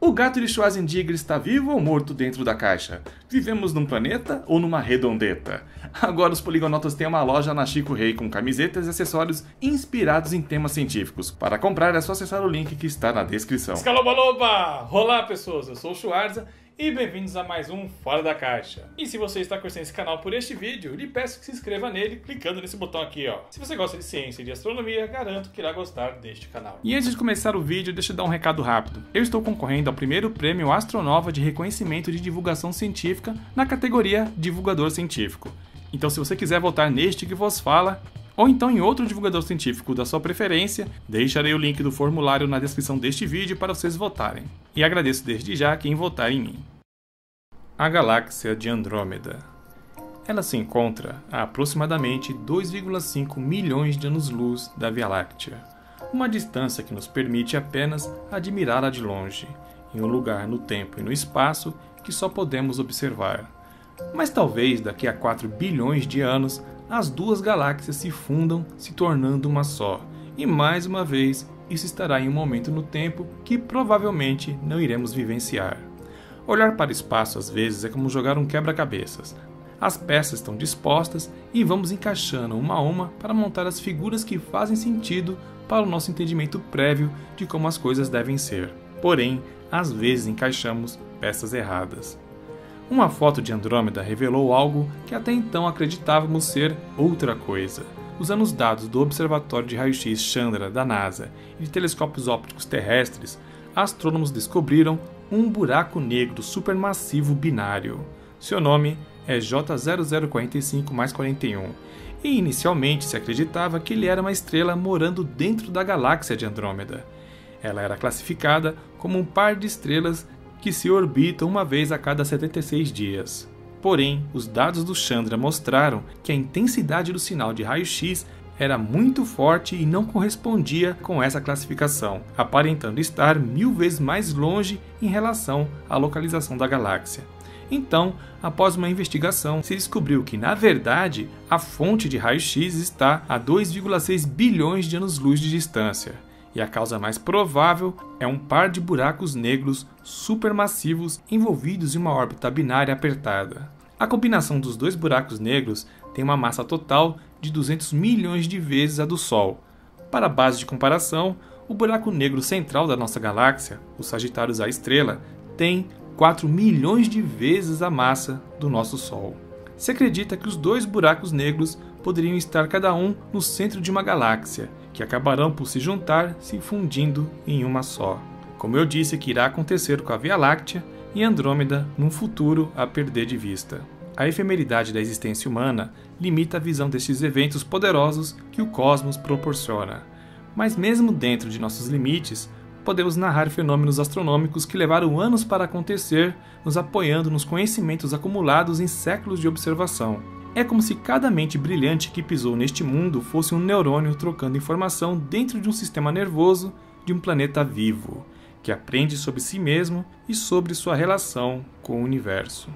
O gato de Schwarzenegger está vivo ou morto dentro da caixa? Vivemos num planeta ou numa redondeta? Agora os Poligonautas têm uma loja na Chico Rei com camisetas e acessórios inspirados em temas científicos. Para comprar é só acessar o link que está na descrição. Escaloba-loba! Olá pessoas, eu sou o Schwarza e bem-vindos a mais um Fora da Caixa. E se você está conhecendo esse canal por este vídeo, lhe peço que se inscreva nele clicando nesse botão aqui, ó. Se você gosta de ciência e de astronomia, garanto que irá gostar deste canal. E antes de começar o vídeo, deixa eu dar um recado rápido. Eu estou concorrendo ao primeiro prêmio AstroNova de reconhecimento de divulgação científica na categoria Divulgador Científico. Então se você quiser votar neste que vos fala, ou então em outro divulgador científico da sua preferência, deixarei o link do formulário na descrição deste vídeo para vocês votarem. E agradeço desde já quem votar em mim. A galáxia de Andrômeda. Ela se encontra a aproximadamente 2,5 milhões de anos-luz da Via Láctea, uma distância que nos permite apenas admirá-la de longe, em um lugar no tempo e no espaço que só podemos observar. Mas talvez daqui a 4 bilhões de anos, as duas galáxias se fundam, se tornando uma só, e mais uma vez isso estará em um momento no tempo que provavelmente não iremos vivenciar. Olhar para o espaço às vezes é como jogar um quebra-cabeças. As peças estão dispostas e vamos encaixando uma a uma para montar as figuras que fazem sentido para o nosso entendimento prévio de como as coisas devem ser. Porém, às vezes encaixamos peças erradas. Uma foto de Andrômeda revelou algo que até então acreditávamos ser outra coisa. Usando os dados do Observatório de Raio-X Chandra da NASA e de telescópios ópticos terrestres, astrônomos descobriram um buraco negro supermassivo binário. Seu nome é j 0045-41, e inicialmente se acreditava que ele era uma estrela morando dentro da galáxia de Andrômeda. Ela era classificada como um par de estrelas que se orbitam uma vez a cada 76 dias. Porém, os dados do Chandra mostraram que a intensidade do sinal de raio-x era muito forte e não correspondia com essa classificação, aparentando estar 1000 vezes mais longe em relação à localização da galáxia. Então, após uma investigação, se descobriu que, na verdade, a fonte de raio-x está a 2,6 bilhões de anos-luz de distância. E a causa mais provável é um par de buracos negros supermassivos envolvidos em uma órbita binária apertada. A combinação dos dois buracos negros tem uma massa total de 200 milhões de vezes a do Sol. Para base de comparação, o buraco negro central da nossa galáxia, o Sagitário A* estrela, tem 4 milhões de vezes a massa do nosso Sol. Se acredita que os dois buracos negros poderiam estar cada um no centro de uma galáxia, que acabarão por se juntar, se fundindo em uma só. Como eu disse que irá acontecer com a Via Láctea e Andrômeda num futuro a perder de vista. A efemeridade da existência humana limita a visão destes eventos poderosos que o cosmos proporciona. Mas mesmo dentro de nossos limites, podemos narrar fenômenos astronômicos que levaram anos para acontecer, nos apoiando nos conhecimentos acumulados em séculos de observação. É como se cada mente brilhante que pisou neste mundo fosse um neurônio trocando informação dentro de um sistema nervoso de um planeta vivo, que aprende sobre si mesmo e sobre sua relação com o universo.